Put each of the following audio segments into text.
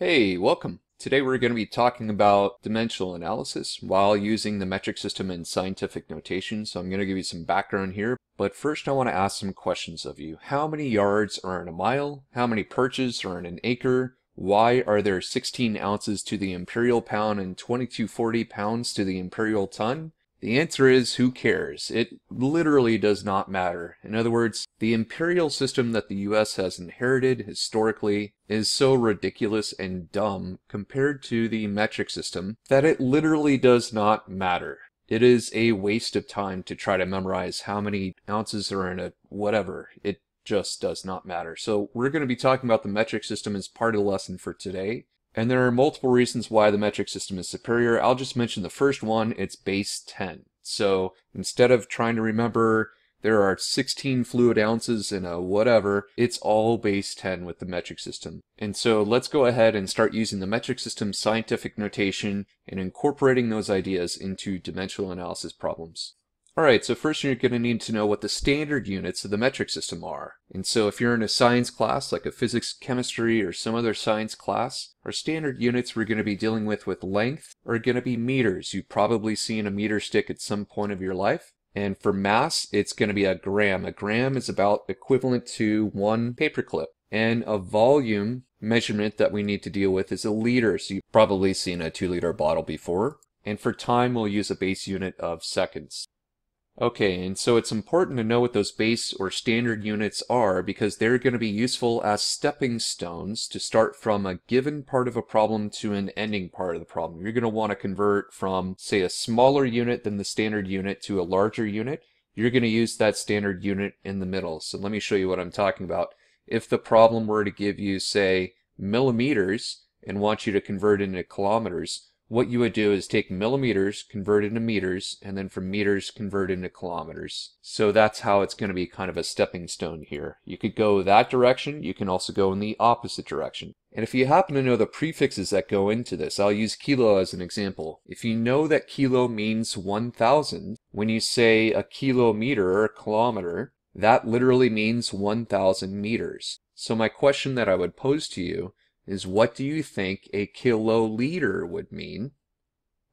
Hey, welcome. Today we're going to be talking about dimensional analysis while using the metric system in scientific notation. So I'm going to give you some background here, but first I want to ask some questions of you. How many yards are in a mile? How many perches are in an acre? Why are there 16 ounces to the imperial pound and 2240 pounds to the imperial ton? The answer is, who cares? It literally does not matter. In other words, the imperial system that the US has inherited historically is so ridiculous and dumb compared to the metric system that it literally does not matter. It is a waste of time to try to memorize how many ounces are in a whatever. It just does not matter. So we're going to be talking about the metric system as part of the lesson for today. And there are multiple reasons why the metric system is superior. I'll just mention the first one, it's base 10. So instead of trying to remember there are 16 fluid ounces in a whatever, it's all base 10 with the metric system. And so let's go ahead and start using the metric system scientific notation and incorporating those ideas into dimensional analysis problems. Alright, so first you're going to need to know what the standard units of the metric system are. And so if you're in a science class, like a physics, chemistry, or some other science class, our standard units we're going to be dealing with length are going to be meters. You've probably seen a meter stick at some point of your life. And for mass, it's going to be a gram. A gram is about equivalent to one paperclip. And a volume measurement that we need to deal with is a liter. So you've probably seen a 2-liter bottle before. And for time, we'll use a base unit of seconds. Okay, and so it's important to know what those base or standard units are because they're going to be useful as stepping stones to start from a given part of a problem to an ending part of the problem. You're going to want to convert from, say, a smaller unit than the standard unit to a larger unit. You're going to use that standard unit in the middle. So let me show you what I'm talking about. If the problem were to give you, say, millimeters and want you to convert into kilometers, what you would do is take millimeters, convert into meters, and then from meters, convert into kilometers. So that's how it's going to be kind of a stepping stone here. You could go that direction. You can also go in the opposite direction. And if you happen to know the prefixes that go into this, I'll use kilo as an example. If you know that kilo means 1,000, when you say a kilometer or a kilometer, that literally means 1,000 meters. So my question that I would pose to you is, what do you think a kiloliter would mean?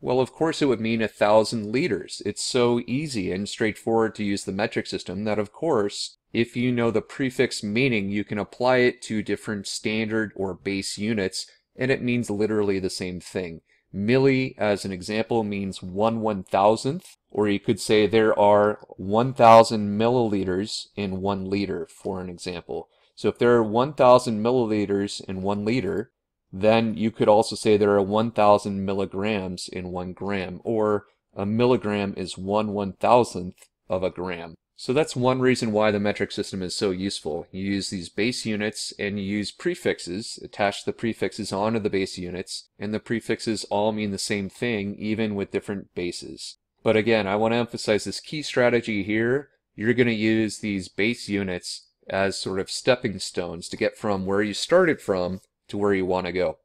Well, of course it would mean 1,000 liters. It's so easy and straightforward to use the metric system that, of course, if you know the prefix meaning, you can apply it to different standard or base units, and it means literally the same thing. Milli, as an example, means 1/1,000th, or you could say there are 1,000 milliliters in 1 liter, for an example. So if there are 1,000 milliliters in 1 liter, then you could also say there are 1,000 milligrams in 1 gram, or a milligram is 1/1,000th of a gram. So that's one reason why the metric system is so useful. You use these base units and you use prefixes, attach the prefixes onto the base units, and the prefixes all mean the same thing, even with different bases. But again, I want to emphasize this key strategy here. You're going to use these base units as sort of stepping stones to get from where you started from to where you want to go.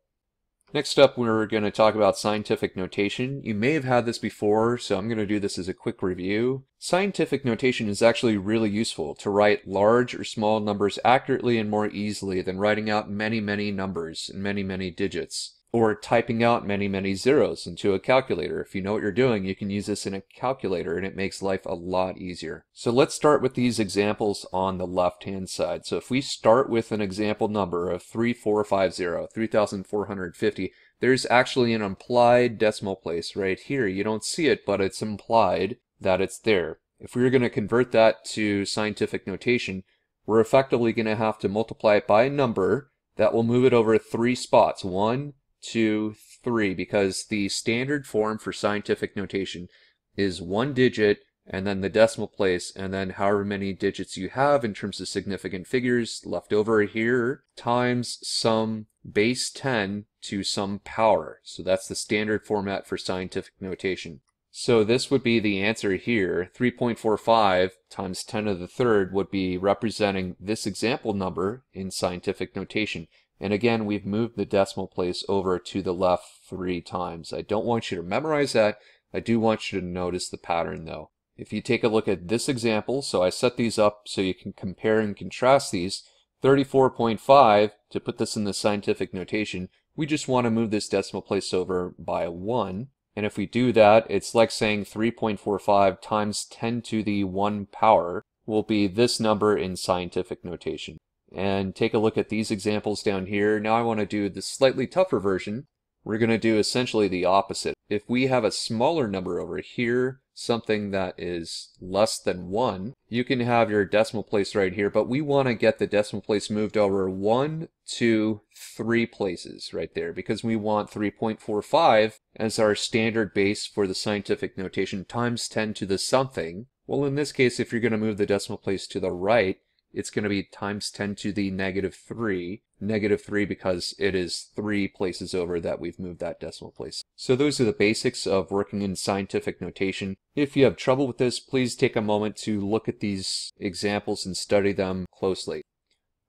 Next up, we're going to talk about scientific notation. You may have had this before, so I'm going to do this as a quick review. Scientific notation is actually really useful to write large or small numbers accurately and more easily than writing out many, many numbers and many, many digits, or typing out many, many zeros into a calculator. If you know what you're doing, you can use this in a calculator and it makes life a lot easier. So let's start with these examples on the left-hand side. So if we start with an example number of 3450, 3,450, there's actually an implied decimal place right here. You don't see it, but it's implied that it's there. If we were going to convert that to scientific notation, we're effectively going to have to multiply it by a number that will move it over 3 spots. 1, 2, 3, because the standard form for scientific notation is 1 digit and then the decimal place and then however many digits you have in terms of significant figures left over here times some base 10 to some power. So that's the standard format for scientific notation. So this would be the answer here. 3.45 times 10 to the third would be representing this example number in scientific notation. And again, we've moved the decimal place over to the left 3 times. I don't want you to memorize that. I do want you to notice the pattern, though. If you take a look at this example, so I set these up so you can compare and contrast these. 34.5, to put this in the scientific notation, We just want to move this decimal place over by 1. And if we do that, it's like saying 3.45 times 10 to the 1 power will be this number in scientific notation. And take a look at these examples down here. Now I want to do the slightly tougher version. We're going to do essentially the opposite. If we have a smaller number over here, something that is less than 1, you can have your decimal place right here, but we want to get the decimal place moved over 1, 2, 3 places right there, because we want 3.45 as our standard base for the scientific notation times 10 to the something. Well, in this case, if you're going to move the decimal place to the right, it's going to be times 10 to the -3. -3 because it is 3 places over that we've moved that decimal place. So those are the basics of working in scientific notation. If you have trouble with this, please take a moment to look at these examples and study them closely.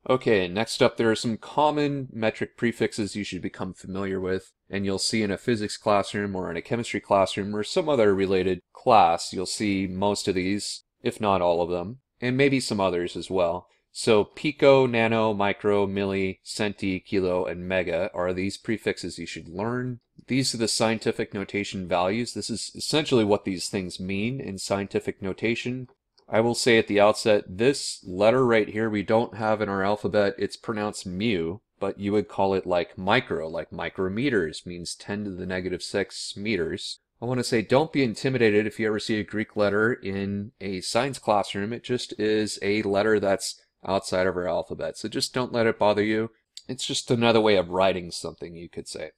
Okay, next up there are some common metric prefixes you should become familiar with, and you'll see in a physics classroom or in a chemistry classroom or some other related class, you'll see most of these, if not all of them, and maybe some others as well. So pico, nano, micro, milli, centi, kilo, and mega are these prefixes you should learn. These are the scientific notation values. This is essentially what these things mean in scientific notation. I will say at the outset, this letter right here we don't have in our alphabet. It's pronounced mu, but you would call it like micro, like micrometers means 10 to the -6 meters. I want to say don't be intimidated if you ever see a Greek letter in a science classroom. It just is a letter that's outside of our alphabet. So just don't let it bother you. It's just another way of writing something, you could say.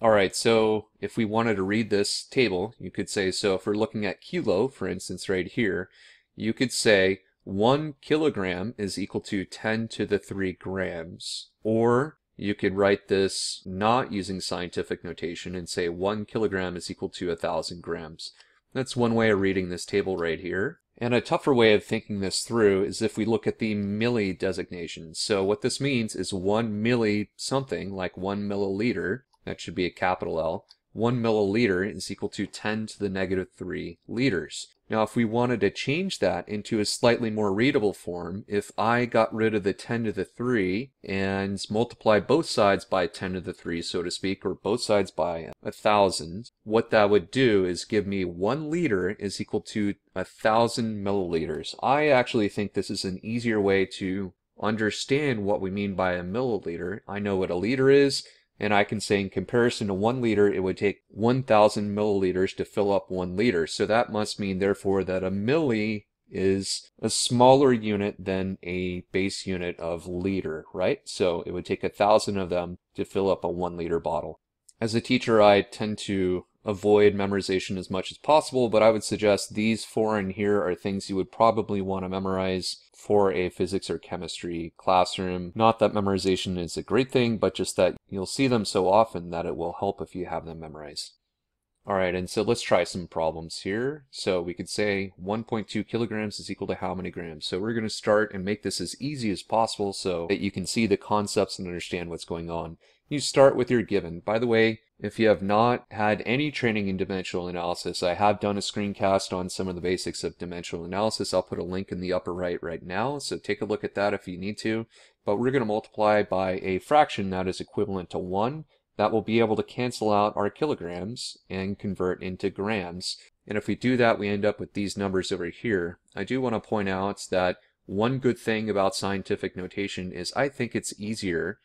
Alright, so if we wanted to read this table, you could say, so if we're looking at kilo, for instance, right here, you could say 1 kilogram is equal to 10 to the 3 grams. Or you could write this not using scientific notation and say 1 kilogram is equal to 1,000 grams. That's one way of reading this table right here. And a tougher way of thinking this through is if we look at the milli designation. So what this means is 1 milli something, like 1 milliliter, that should be a capital L. 1 milliliter is equal to 10 to the -3 liters. Now if we wanted to change that into a slightly more readable form, if I got rid of the 10 to the 3 and multiplied both sides by 10 to the 3, so to speak, or both sides by 1,000, what that would do is give me 1 liter is equal to 1,000 milliliters. I actually think this is an easier way to understand what we mean by a milliliter. I know what a liter is, and I can say in comparison to 1 liter, it would take 1,000 milliliters to fill up 1 liter. So that must mean, therefore, that a milli is a smaller unit than a base unit of liter, right? So it would take 1,000 of them to fill up a 1 liter bottle. As a teacher, I tend to avoid memorization as much as possible, but I would suggest these four in here are things you would probably want to memorize for a physics or chemistry classroom. Not that memorization is a great thing, but just that you'll see them so often that it will help if you have them memorized. Alright, and so let's try some problems here. So we could say 1.2 kilograms is equal to how many grams? So we're going to start and make this as easy as possible so that you can see the concepts and understand what's going on. You start with your given. By the way, if you have not had any training in dimensional analysis, I have done a screencast on some of the basics of dimensional analysis. I'll put a link in the upper right now, so take a look at that if you need to. But we're going to multiply by a fraction that is equivalent to 1. That will be able to cancel out our kilograms and convert into grams. And if we do that, we end up with these numbers over here. I do want to point out that one good thing about scientific notation is I think it's easier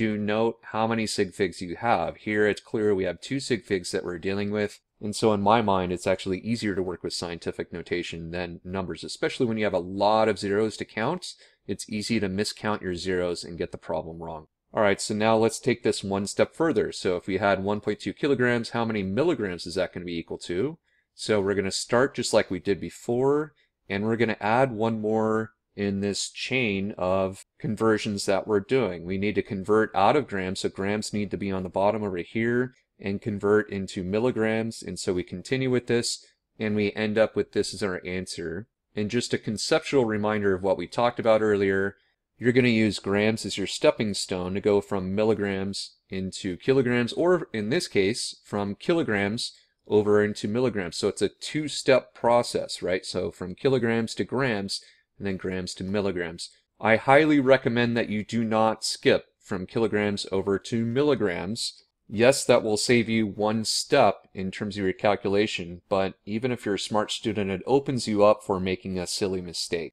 to note how many sig figs you have. Here it's clear we have 2 sig figs that we're dealing with, and so in my mind it's actually easier to work with scientific notation than numbers, especially when you have a lot of zeros to count. It's easy to miscount your zeros and get the problem wrong. Alright, so now let's take this one step further. So if we had 1.2 kilograms, how many milligrams is that going to be equal to? So we're going to start just like we did before, and we're going to add one more in this chain of conversions that we're doing. We need to convert out of grams, so grams need to be on the bottom over here and convert into milligrams, and so we continue with this and we end up with this as our answer. And just a conceptual reminder of what we talked about earlier, you're going to use grams as your stepping stone to go from milligrams into kilograms, or in this case from kilograms over into milligrams. So it's a two-step process, right? So from kilograms to grams, and then grams to milligrams. I highly recommend that you do not skip from kilograms over to milligrams. Yes, that will save you one step in terms of your calculation, but even if you're a smart student, it opens you up for making a silly mistake.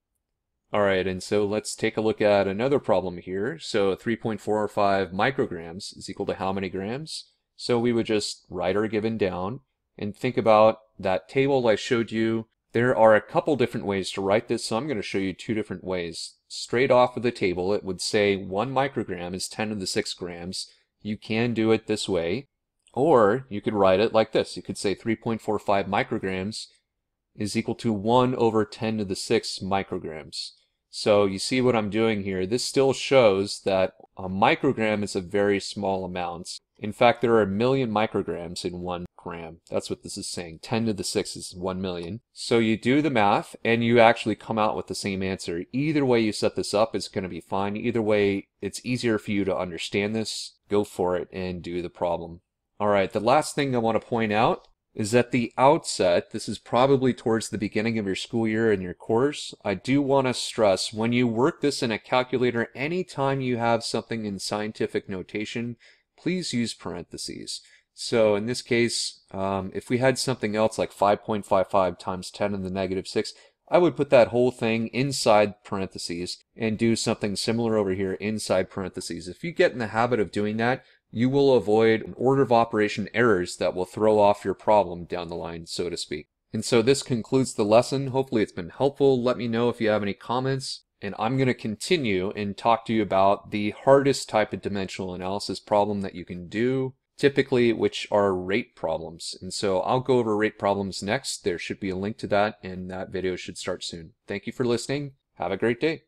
Alright, and so let's take a look at another problem here. So 3.445 micrograms is equal to how many grams? So we would just write our given down and think about that table I showed you. There are a couple different ways to write this, so I'm going to show you two different ways. Straight off of the table, it would say 1 microgram is 10 to the 6 grams. You can do it this way, or you could write it like this. You could say 3.45 micrograms is equal to 1 over 10 to the 6 micrograms. So you see what I'm doing here. This still shows that a microgram is a very small amount. In fact, there are a million micrograms in 1 gram. That's what this is saying. 10 to the 6 is 1 million. So you do the math, and you actually come out with the same answer. Either way you set this up, it's going to be fine. Either way, it's easier for you to understand this. Go for it and do the problem. All right, the last thing I want to point out is at the outset, this is probably towards the beginning of your school year and your course, I do want to stress when you work this in a calculator, anytime you have something in scientific notation, please use parentheses. So in this case, if we had something else like 5.55 times 10 to the negative 6, I would put that whole thing inside parentheses and do something similar over here inside parentheses. If you get in the habit of doing that, you will avoid an order of operation errors that will throw off your problem down the line, so to speak. And so this concludes the lesson. Hopefully it's been helpful. Let me know if you have any comments. And I'm going to continue and talk to you about the hardest type of dimensional analysis problem that you can do, typically, which are rate problems. And so I'll go over rate problems next. There should be a link to that, and that video should start soon. Thank you for listening. Have a great day.